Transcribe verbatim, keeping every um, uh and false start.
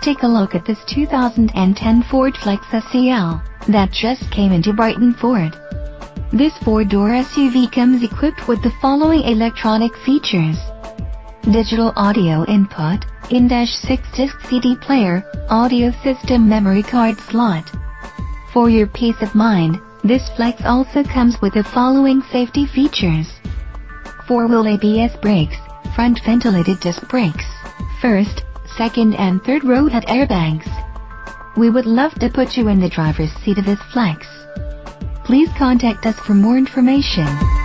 Take a look at this two thousand ten Ford Flex S E L that just came into Brighton Ford. This four-door S U V comes equipped with the following electronic features: digital audio input, in-dash six disc C D player, audio system memory card slot. For your peace of mind, this Flex also comes with the following safety features: four-wheel A B S brakes, front ventilated disc brakes, first, second and third row head airbags. We would love to put you in the driver's seat of this Flex. Please contact us for more information.